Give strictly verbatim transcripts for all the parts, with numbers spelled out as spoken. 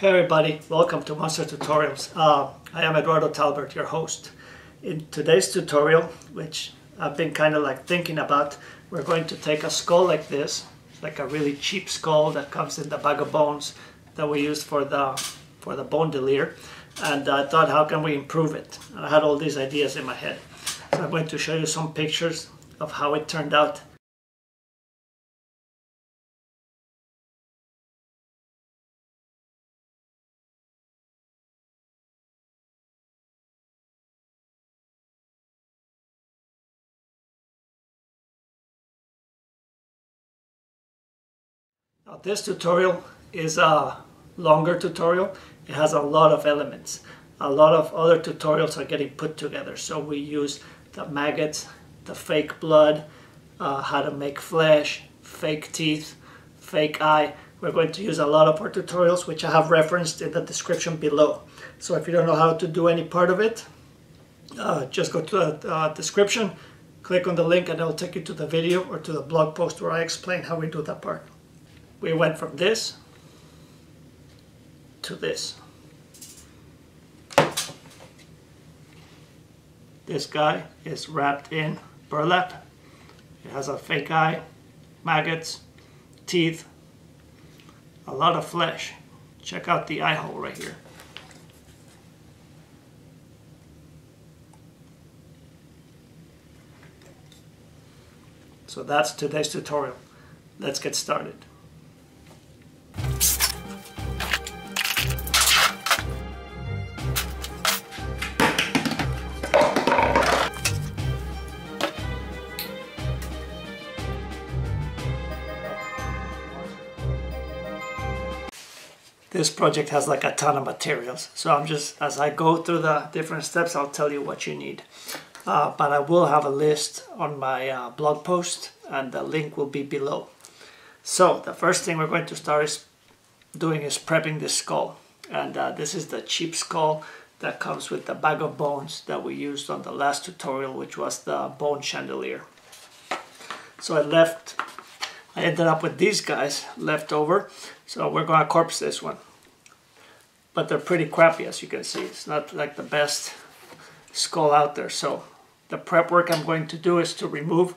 Hey everybody, welcome to Monster Tutorials. Uh, I am Eduardo Talbert, your host. In today's tutorial, which I've been kind of like thinking about, we're going to take a skull like this. It's like a really cheap skull that comes in the bag of bones that we use for the, for the bandolier. And I thought, how can we improve it? And I had all these ideas in my head. So I'm going to show you some pictures of how it turned out. Now, this tutorial is a longer tutorial. It has a lot of elements. A lot of other tutorials are getting put together. So we use the maggots, the fake blood, uh, how to make flesh, fake teeth, fake eye. We're going to use a lot of our tutorials, which I have referenced in the description below. So if you don't know how to do any part of it, uh, just go to the uh, description, click on the link, and it'll take you to the video or to the blog post where I explain how we do that part. We went from this to this. This guy is wrapped in burlap. It has a fake eye, maggots, teeth, a lot of flesh. Check out the eye hole right here. So that's today's tutorial. Let's get started. This project has like a ton of materials, so I'm just, as I go through the different steps, I'll tell you what you need. Uh, but I will have a list on my uh, blog post, and the link will be below. So the first thing we're going to start is doing is prepping this skull. And uh, this is the cheap skull that comes with the bag of bones that we used on the last tutorial, which was the bone chandelier. So I left, I ended up with these guys left over. So we're going to corpse this one. But they're pretty crappy, as you can see. It's not like the best skull out there. So the prep work I'm going to do is to remove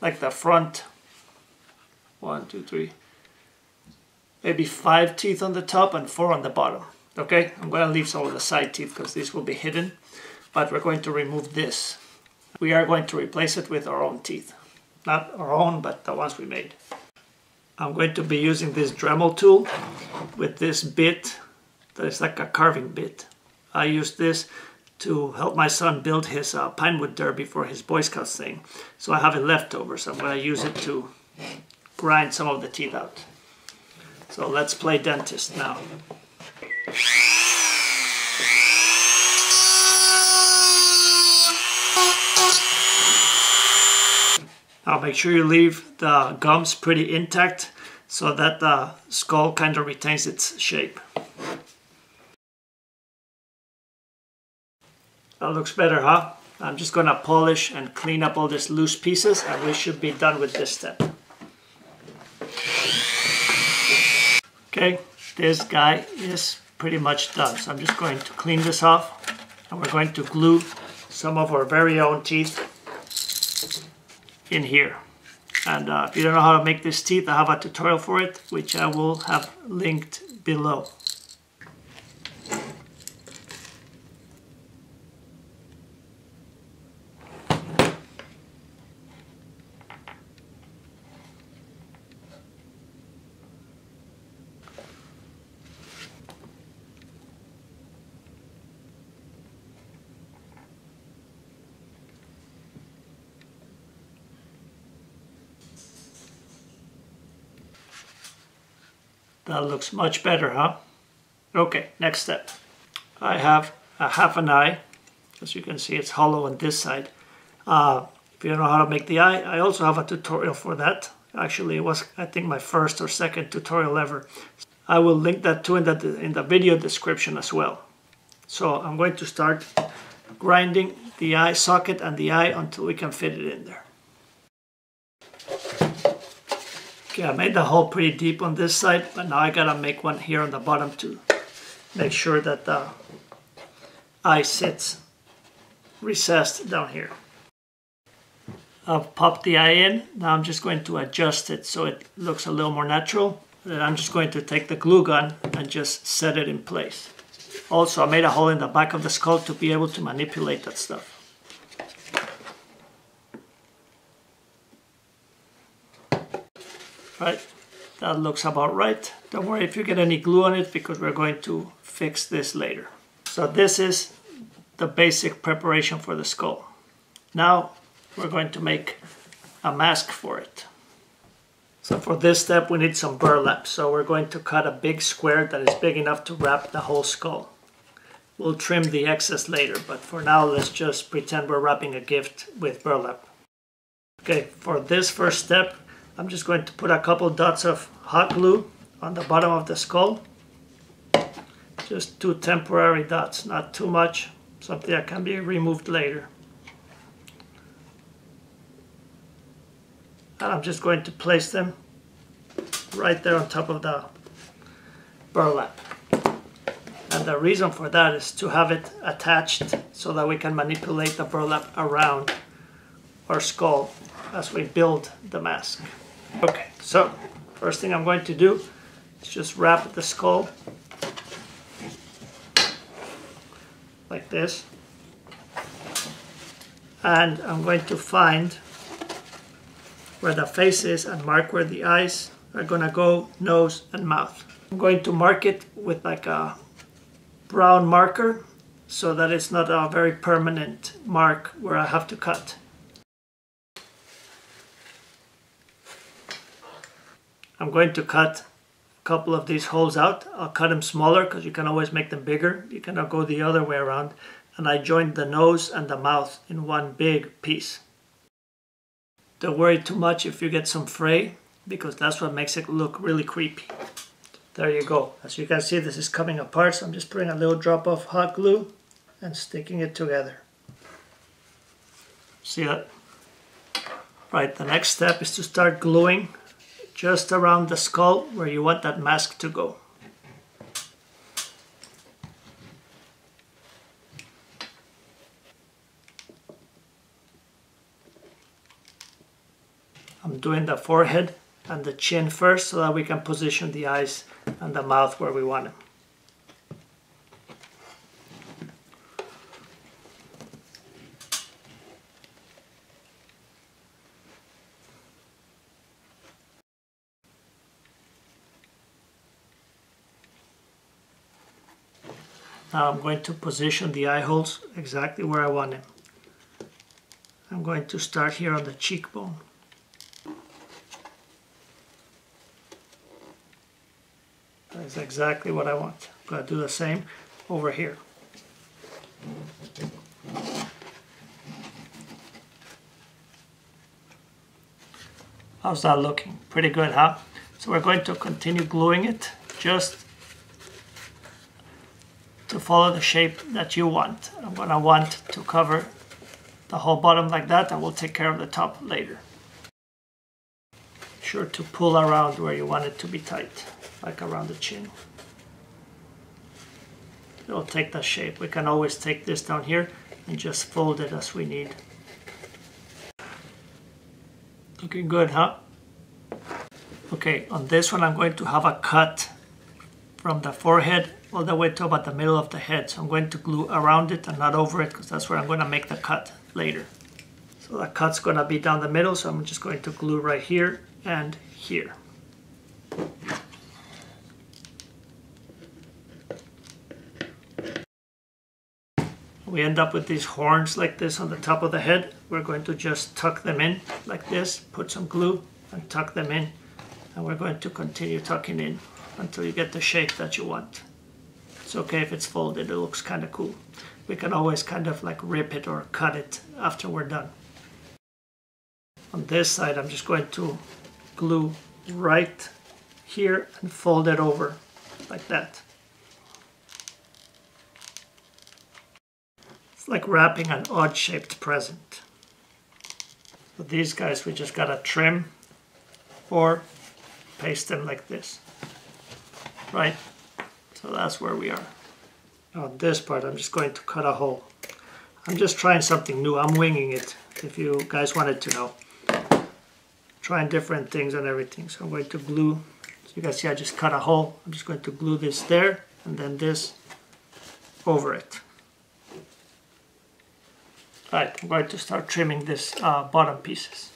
like the front one, two, three, maybe five teeth on the top and four on the bottom. Okay, I'm going to leave some of the side teeth because these will be hidden. But we're going to remove this. We are going to replace it with our own teeth. Not our own, but the ones we made. I'm going to be using this Dremel tool with this bit that is like a carving bit. I used this to help my son build his uh, Pinewood Derby for his Boy Scouts thing. So I have it left over, so I'm going to use it to grind some of the teeth out. So let's play dentist now. Now make sure you leave the gums pretty intact so that the skull kind of retains its shape. That looks better, huh? I'm just going to polish and clean up all these loose pieces, and we should be done with this step. Okay, this guy is pretty much done. So I'm just going to clean this off, and we're going to glue some of our very own teeth in here. And uh, if you don't know how to make this teeth, I have a tutorial for it, which I will have linked below. That looks much better, huh? Okay, next step. I have a half an eye. As you can see, it's hollow on this side. Uh, if you don't know how to make the eye, I also have a tutorial for that. Actually, it was, I think, my first or second tutorial ever. I will link that too in the, in the video description as well. So I'm going to start grinding the eye socket and the eye until we can fit it in there. Okay, I made the hole pretty deep on this side, but now I gotta make one here on the bottom too. make sure that the eye sits recessed down here. I've popped the eye in. Now I'm just going to adjust it so it looks a little more natural. Then I'm just going to take the glue gun and just set it in place. Also, I made a hole in the back of the skull to be able to manipulate that stuff. Right, that looks about right. Don't worry if you get any glue on it because we're going to fix this later. So this is the basic preparation for the skull. Now we're going to make a mask for it. So for this step we need some burlap, so we're going to cut a big square that is big enough to wrap the whole skull. We'll trim the excess later, but for now let's just pretend we're wrapping a gift with burlap. Okay, for this first step I'm just going to put a couple dots of hot glue on the bottom of the skull. Just two temporary dots, not too much, something that can be removed later. And I'm just going to place them right there on top of the burlap. And the reason for that is to have it attached so that we can manipulate the burlap around our skull as we build the mask. Okay, so first thing I'm going to do is just wrap the skull like this. And I'm going to find where the face is and mark where the eyes are gonna go, nose and mouth. I'm going to mark it with like a brown marker so that it's not a very permanent mark where I have to cut. I'm going to cut a couple of these holes out. I'll cut them smaller because you can always make them bigger. You cannot go the other way around. And I joined the nose and the mouth in one big piece. Don't worry too much if you get some fray, because that's what makes it look really creepy. There you go. As you can see, this is coming apart, so I'm just putting a little drop of hot glue and sticking it together. See that? Right, the next step is to start gluing just around the skull where you want that mask to go. I'm doing the forehead and the chin first so that we can position the eyes and the mouth where we want them. Now I'm going to position the eye holes exactly where I want them. I'm going to start here on the cheekbone. That's exactly what I want. I'm going to do the same over here. How's that looking? Pretty good, huh? So we're going to continue gluing it just to follow the shape that you want. I'm going to want to cover the whole bottom like that, and we'll take care of the top later. Be sure to pull around where you want it to be tight. Like around the chin. It'll take that shape. We can always take this down here and just fold it as we need. Looking good, huh? Okay, on this one I'm going to have a cut from the forehead all the way to about the middle of the head. So I'm going to glue around it and not over it because that's where I'm going to make the cut later. So the cut's going to be down the middle, so I'm just going to glue right here and here. We end up with these horns like this on the top of the head. We're going to just tuck them in like this, put some glue and tuck them in. And we're going to continue tucking in until you get the shape that you want. It's okay if it's folded, it looks kind of cool. We can always kind of like rip it or cut it after we're done. On this side, I'm just going to glue right here and fold it over like that. It's like wrapping an odd-shaped present. But these guys, we just gotta trim or paste them like this. Right? So that's where we are. on this part I'm just going to cut a hole. I'm just trying something new, I'm winging it, if you guys wanted to know. Trying different things and everything. So I'm going to glue, so you guys see I just cut a hole. I'm just going to glue this there and then this over it. Alright, I'm going to start trimming this uh, bottom pieces.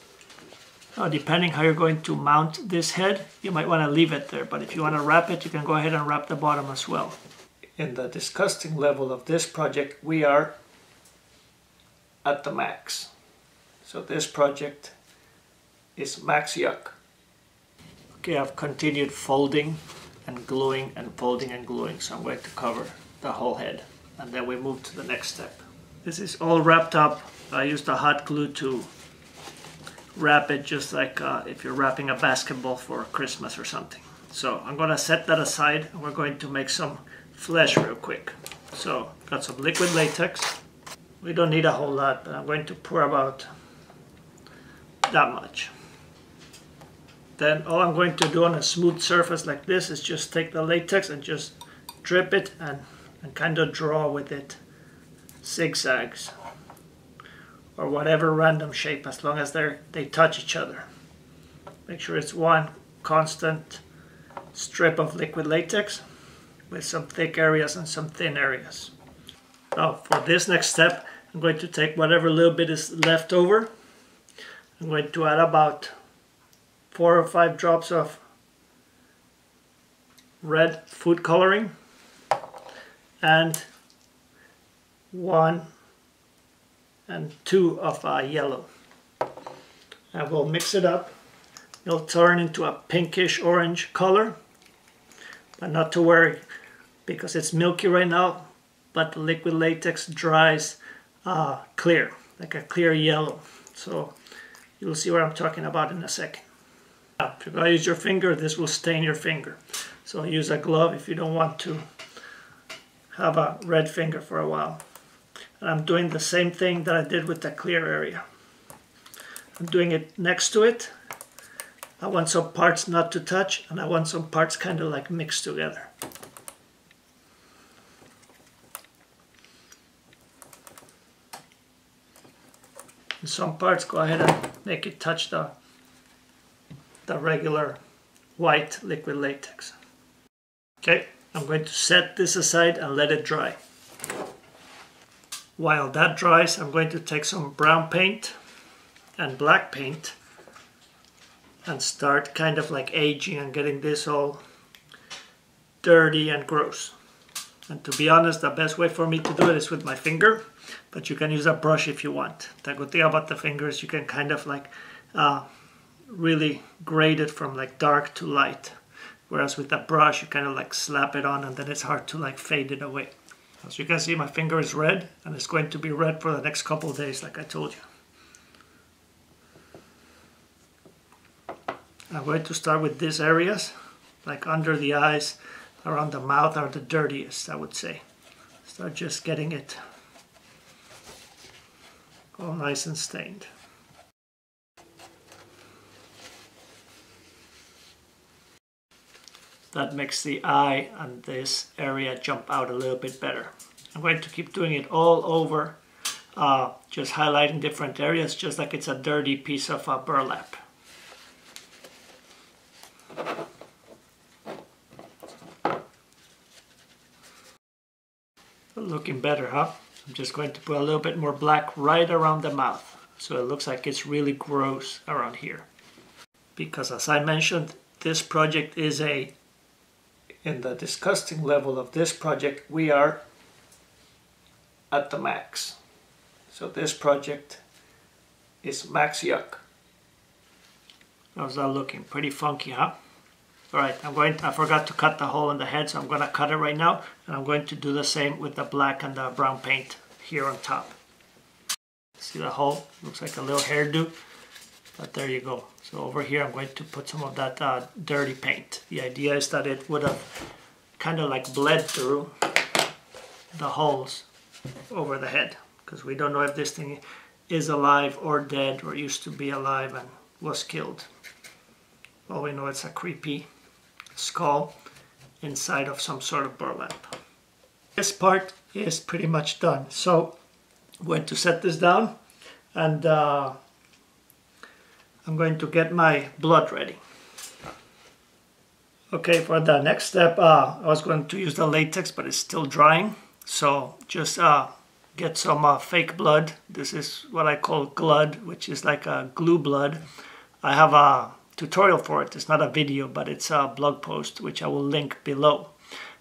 Now depending how you're going to mount this head, you might want to leave it there, but if you want to wrap it, you can go ahead and wrap the bottom as well. In the disgusting level of this project, we are at the max. So this project is max yuck. Okay, I've continued folding and gluing and folding and gluing, so I'm going to cover the whole head and then we move to the next step. This is all wrapped up. I used a hot glue to wrap it, just like uh, if you're wrapping a basketball for Christmas or something. So I'm gonna set that aside and we're going to make some flesh real quick. So got some liquid latex. We don't need a whole lot, but I'm going to pour about that much. Then all I'm going to do on a smooth surface like this is just take the latex and just drip it and, and kind of draw with it. Zigzags or whatever random shape, as long as they're they touch each other. Make sure it's one constant strip of liquid latex with some thick areas and some thin areas. Now for this next step, I'm going to take whatever little bit is left over. I'm going to add about four or five drops of red food coloring and one and two of uh, yellow, and we'll mix it up. It'll turn into a pinkish orange color, but not to worry because it's milky right now, but the liquid latex dries uh, clear, like a clear yellow, so you'll see what I'm talking about in a second. Now, if you're going to use your finger, this will stain your finger, so use a glove if you don't want to have a red finger for a while. And I'm doing the same thing that I did with the clear area. I'm doing it next to it. I want some parts not to touch and I want some parts kind of like mixed together. And some parts, go ahead and make it touch the, the regular white liquid latex. Okay, I'm going to set this aside and let it dry. While that dries, I'm going to take some brown paint and black paint and start kind of like aging and getting this all dirty and gross. And to be honest, the best way for me to do it is with my finger, but you can use a brush if you want. The good thing about the finger is you can kind of like uh, really grade it from like dark to light, whereas with the brush you kind of like slap it on and then it's hard to like fade it away. As you can see, my finger is red, and it's going to be red for the next couple of days, like I told you. I'm going to start with these areas, like under the eyes, around the mouth are the dirtiest, I would say. Start just getting it all nice and stained. That makes the eye and this area jump out a little bit better. I'm going to keep doing it all over, uh, just highlighting different areas, just like it's a dirty piece of uh, burlap. Looking better, huh? I'm just going to put a little bit more black right around the mouth, so it looks like it's really gross around here. Because as I mentioned, this project is a in the disgusting level of this project, we are at the max. So this project is max yuck. How's that looking? Pretty funky, huh? All right, I'm going to, I forgot to cut the hole in the head, so I'm going to cut it right now. And I'm going to do the same with the black and the brown paint here on top. See the hole? Looks like a little hairdo, but there you go. So over here I'm going to put some of that uh, dirty paint. The idea is that it would have kind of like bled through the holes over the head, because we don't know if this thing is alive or dead or used to be alive and was killed. All we know, it's a creepy skull inside of some sort of burlap. This part is pretty much done. So I'm going to set this down and uh, I'm going to get my blood ready. Okay, for the next step, uh, I was going to use the latex, but it's still drying. So just uh, get some uh, fake blood. This is what I call glud, which is like a glue blood. I have a tutorial for it. It's not a video, but it's a blog post, which I will link below.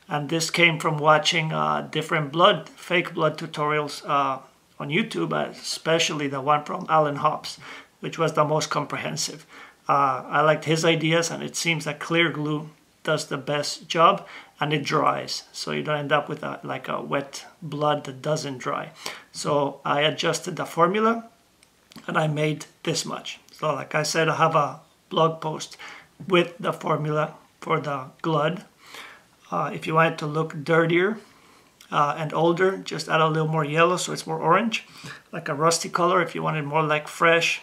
And this came from watching uh, different blood, fake blood tutorials uh, on YouTube, especially the one from Alan Hobbs, which was the most comprehensive. Uh, I liked his ideas, and it seems that clear glue does the best job, and it dries, so you don't end up with a, like a wet blood that doesn't dry. So I adjusted the formula and I made this much. So like I said, I have a blog post with the formula for the glud. Uh, if you want it to look dirtier uh, and older, just add a little more yellow so it's more orange, like a rusty color. If you want it more like fresh,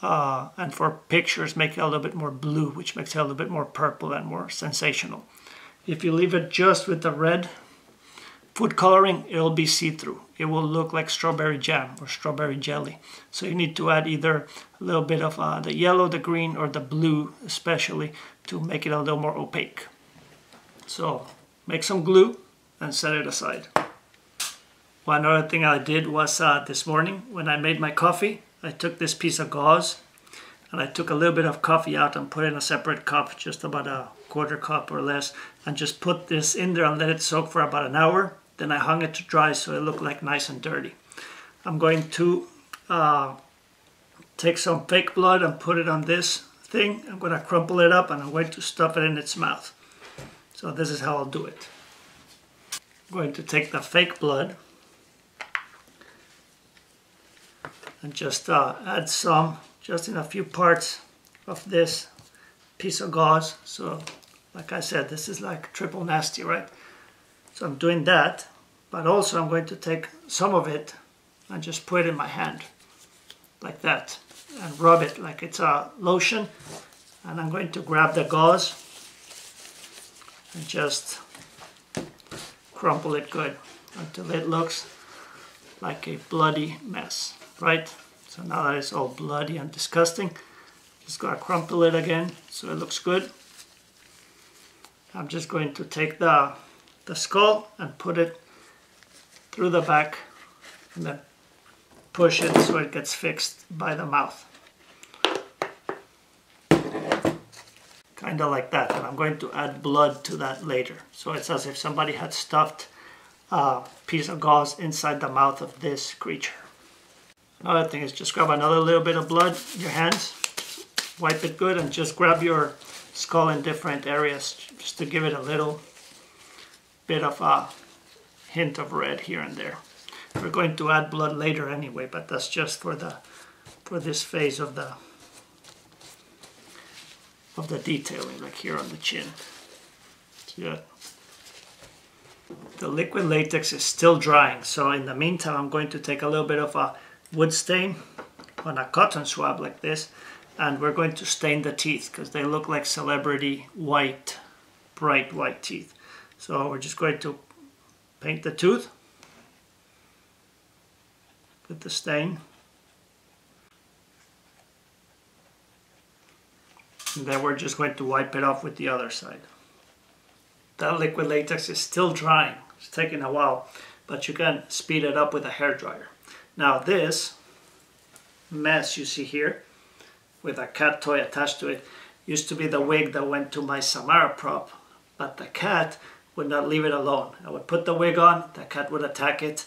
Uh, and for pictures, make it a little bit more blue, which makes it a little bit more purple and more sensational. If you leave it just with the red food coloring, it'll be see-through. It will look like strawberry jam or strawberry jelly. So you need to add either a little bit of uh, the yellow, the green, or the blue especially, to make it a little more opaque. So make some glue and set it aside. One other thing I did was uh, this morning when I made my coffee, I took this piece of gauze and I took a little bit of coffee out and put it in a separate cup, just about a quarter cup or less, and just put this in there and let it soak for about an hour. Then I hung it to dry so it looked like nice and dirty. I'm going to uh, take some fake blood and put it on this thing. I'm going to crumple it up and I'm going to stuff it in its mouth. So this is how I'll do it. I'm going to take the fake blood and just uh, add some, just in a few parts of this piece of gauze. So like I said, this is like triple nasty, right? So I'm doing that, but also I'm going to take some of it and just put it in my hand like that and rub it like it's a lotion. And I'm going to grab the gauze and just crumple it good until it looks like a bloody mess. Right, so now that it's all bloody and disgusting, just gotta crumple it again so it looks good. I'm just going to take the, the skull and put it through the back and then push it so it gets fixed by the mouth. Kinda like that, and I'm going to add blood to that later. So it's as if somebody had stuffed a piece of gauze inside the mouth of this creature. Another thing is just grab another little bit of blood in your hands, wipe it good, and just grab your skull in different areas just to give it a little bit of a hint of red here and there. We're going to add blood later anyway, but that's just for the for this phase of the of the detailing, like here on the chin. See that? The liquid latex is still drying, so in the meantime I'm going to take a little bit of a wood stain on a cotton swab like this, and we're going to stain the teeth because they look like celebrity white, bright white teeth. So we're just going to paint the tooth with the stain, and then we're just going to wipe it off with the other side. That liquid latex is still drying. It's taking a while, but you can speed it up with a hairdryer. Now this mess you see here, with a cat toy attached to it, used to be the wig that went to my Samara prop, but the cat would not leave it alone. I would put the wig on, the cat would attack it.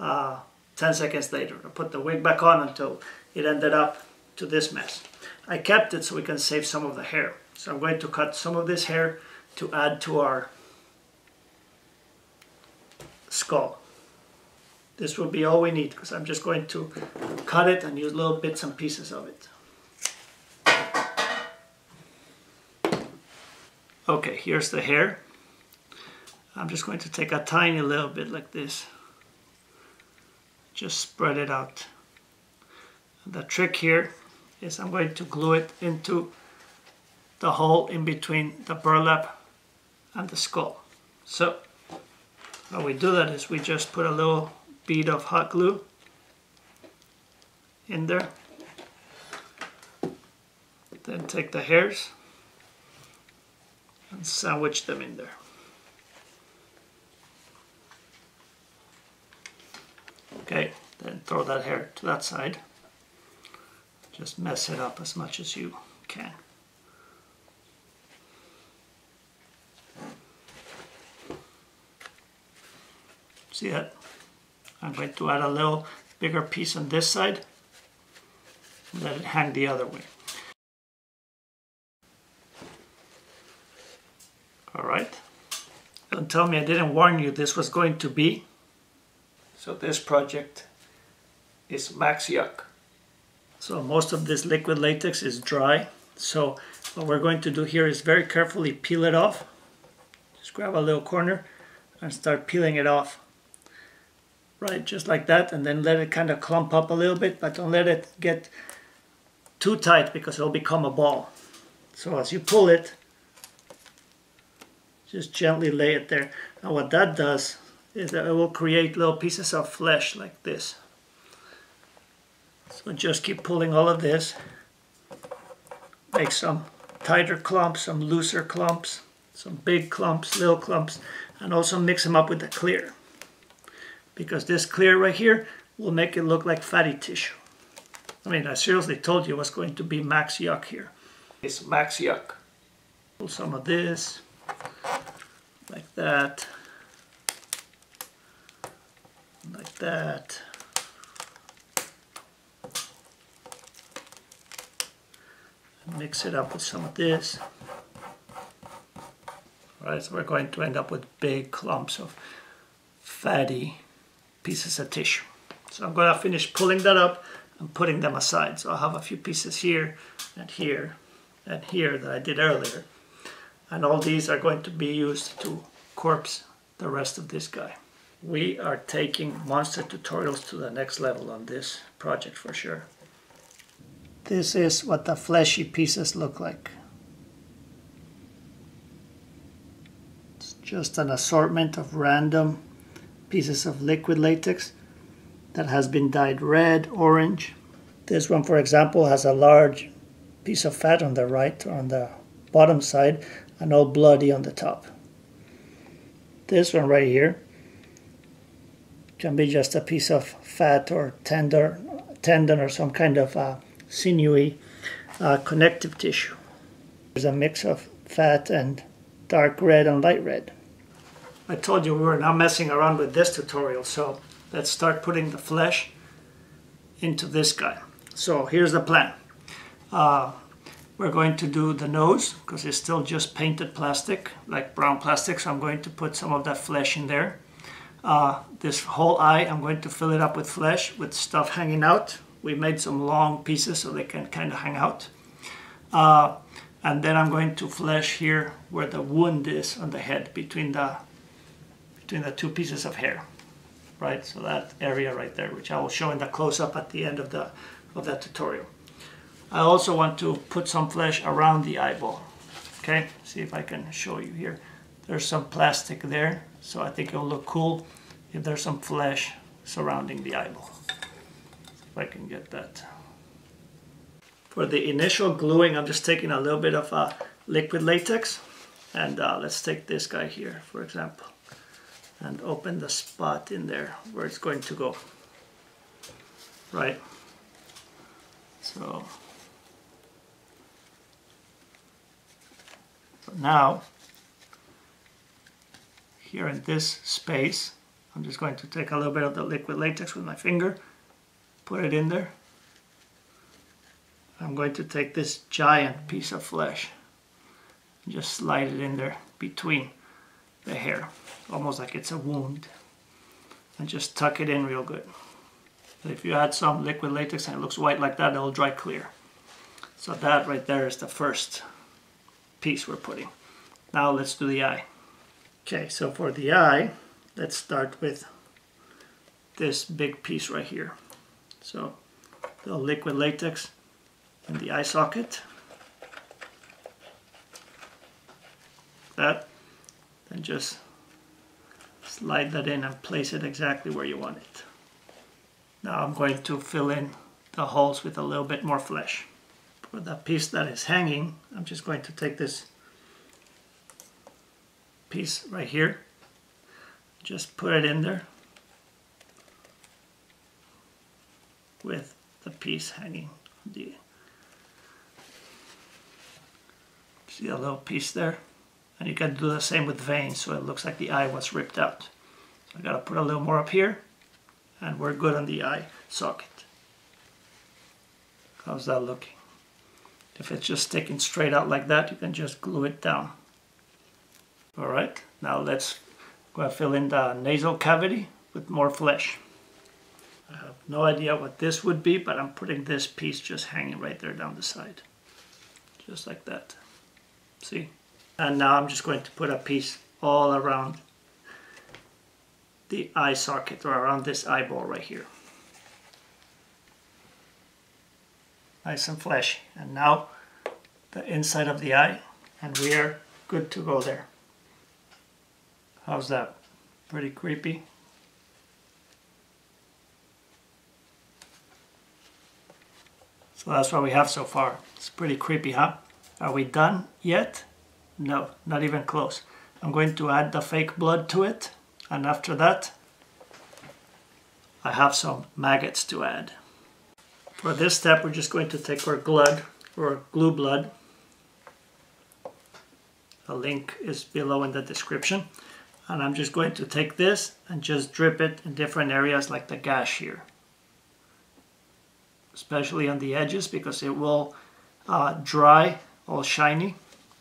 Uh, ten seconds later, I put the wig back on until it ended up to this mess. I kept it so we can save some of the hair. So I'm going to cut some of this hair to add to our skull. This will be all we need because I'm just going to cut it and use little bits and pieces of it. Okay, here's the hair. I'm just going to take a tiny little bit like this. Just spread it out. The trick here is I'm going to glue it into the hole in between the burlap and the skull. So How we do that is we just put a little bead of hot glue in there. Then take the hairs and sandwich them in there. Okay, then throw that hair to that side. Just mess it up as much as you can. See that? I'm going to add a little bigger piece on this side. Let it hang the other way. Alright. Don't tell me I didn't warn you this was going to be. So this project is Max Yuck. So most of this liquid latex is dry. So what we're going to do here is very carefully peel it off. Just grab a little corner and start peeling it off. Right, just like that, and then let it kind of clump up a little bit, but don't let it get too tight because it'll become a ball. So as you pull it, just gently lay it there. And what that does is that it will create little pieces of flesh like this. So just keep pulling all of this. Make some tighter clumps, some looser clumps, some big clumps, little clumps, and also mix them up with the clear. Because this clear right here will make it look like fatty tissue. I mean, I seriously told you it was going to be Max Yuck here. It's Max Yuck. Pull some of this, like that, like that. Mix it up with some of this. Alright, so we're going to end up with big clumps of fatty pieces of tissue. So I'm going to finish pulling that up and putting them aside. So I'll have a few pieces here and here and here that I did earlier. And all these are going to be used to corpse the rest of this guy. We are taking Monster Tutorials to the next level on this project for sure. This is what the fleshy pieces look like. It's just an assortment of random pieces of liquid latex that has been dyed red, orange. This one, for example, has a large piece of fat on the right, on the bottom side, and all bloody on the top. This one right here can be just a piece of fat or tender, tendon or some kind of uh, sinewy uh, connective tissue. There's a mix of fat and dark red and light red. I told you we were not messing around with this tutorial, so let's start putting the flesh into this guy. So here's the plan. Uh, we're going to do the nose, because it's still just painted plastic, like brown plastic, so I'm going to put some of that flesh in there. Uh, this whole eye, I'm going to fill it up with flesh, with stuff hanging out. We made some long pieces so they can kind of hang out. Uh, and then I'm going to flesh here where the wound is on the head, between the between the two pieces of hair, right? So that area right there, which I will show in the close-up at the end of the of that tutorial. I also want to put some flesh around the eyeball. Okay, see if I can show you here. There's some plastic there, so I think it'll look cool if there's some flesh surrounding the eyeball. If I can get that. For the initial gluing, I'm just taking a little bit of uh, liquid latex, and uh, let's take this guy here, for example, and open the spot in there where it's going to go, right? So, so now, here in this space, I'm just going to take a little bit of the liquid latex with my finger, put it in there. I'm going to take this giant piece of flesh and just slide it in there between the hair, almost like it's a wound, and just tuck it in real good. And if you add some liquid latex and it looks white like that, it'll dry clear. So that right there is the first piece we're putting. Now let's do the eye. Okay, so for the eye, let's start with this big piece right here. So the liquid latex in the eye socket. That. And just slide that in and place it exactly where you want it. Now I'm going to fill in the holes with a little bit more flesh. For the piece that is hanging, I'm just going to take this piece right here, just put it in there with the piece hanging. See a little piece there? And you can do the same with veins, so it looks like the eye was ripped out. So I gotta put a little more up here, and we're good on the eye socket. How's that looking? If it's just sticking straight out like that, you can just glue it down. Alright, now let's go and fill in the nasal cavity with more flesh. I have no idea what this would be, but I'm putting this piece just hanging right there down the side. Just like that. See? And now I'm just going to put a piece all around the eye socket, or around this eyeball right here. Nice and fleshy. And now the inside of the eye, and we are good to go there. How's that? Pretty creepy. So that's what we have so far. It's pretty creepy, huh? Are we done yet? No, not even close. I'm going to add the fake blood to it, and after that I have some maggots to add. For this step, we're just going to take our blood, or glue blood. The link is below in the description. And I'm just going to take this and just drip it in different areas, like the gash here. Especially on the edges, because it will uh, dry, all shiny.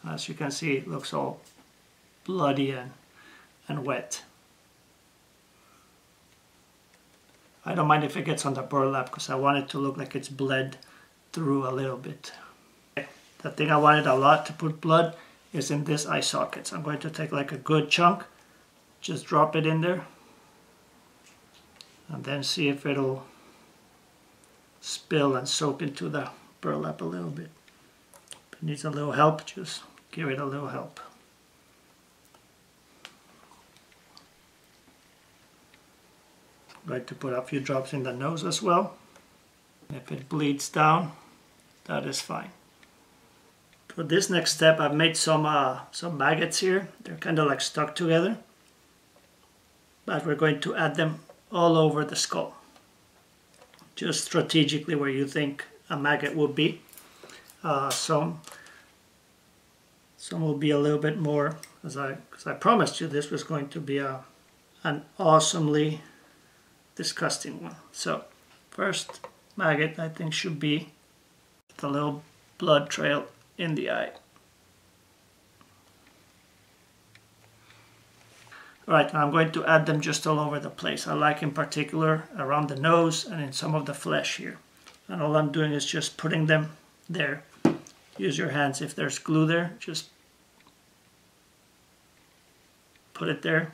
As you can see, it looks all bloody and, and wet. I don't mind if it gets on the burlap, because I want it to look like it's bled through a little bit. Okay. The thing I wanted a lot to put blood is in this eye socket. So I'm going to take like a good chunk, just drop it in there, and then see if it'll spill and soak into the burlap a little bit. If it needs a little help, just give it a little help. I'm going to put a few drops in the nose as well. If it bleeds down, that is fine. For this next step, I've made some uh, some maggots here. They're kind of like stuck together, but we're going to add them all over the skull, just strategically where you think a maggot would be. Uh, some some will be a little bit more, as I because I promised you this was going to be a an awesomely disgusting one. So first maggot, I think, should be the little blood trail in the eye. Alright, I'm going to add them just all over the place. I like in particular around the nose and in some of the flesh here. And all I'm doing is just putting them there. Use your hands. If there's glue there, just put it there.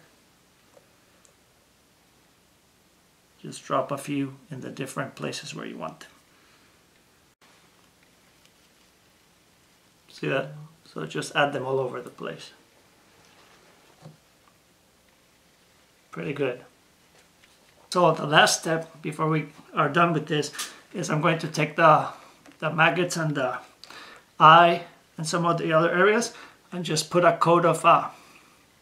Just drop a few in the different places where you want them. See that? So just add them all over the place. Pretty good. So the last step before we are done with this is I'm going to take the, the maggots and the eye and some of the other areas and just put a coat of uh,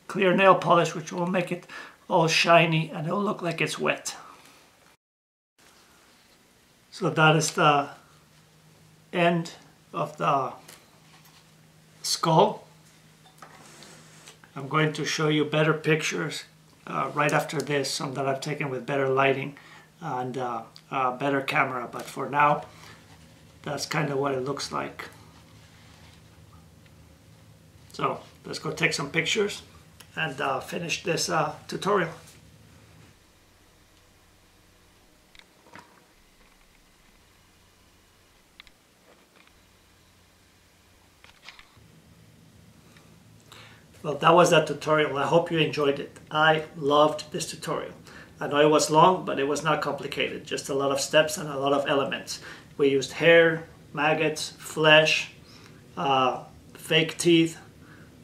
clear nail polish, which will make it all shiny and it'll look like it's wet. So that is the end of the skull. I'm going to show you better pictures uh, right after this, some that I've taken with better lighting and uh, a better camera, but for now that's kind of what it looks like. So let's go take some pictures and uh, finish this uh, tutorial. Well, that was that tutorial. I hope you enjoyed it. I loved this tutorial. I know it was long, but it was not complicated. Just a lot of steps and a lot of elements. We used hair, maggots, flesh, uh, fake teeth,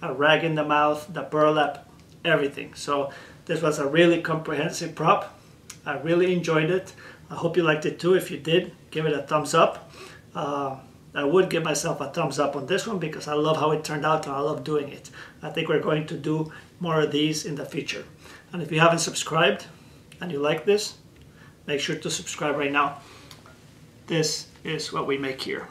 a rag in the mouth, the burlap, everything. So This was a really comprehensive prop. I really enjoyed it. I hope you liked it too. If you did, give it a thumbs up. Uh, I would give myself a thumbs up on this one because I love how it turned out and I love doing it. I think we're going to do more of these in the future. And if you haven't subscribed and you like this, make sure to subscribe right now. This is what we make here.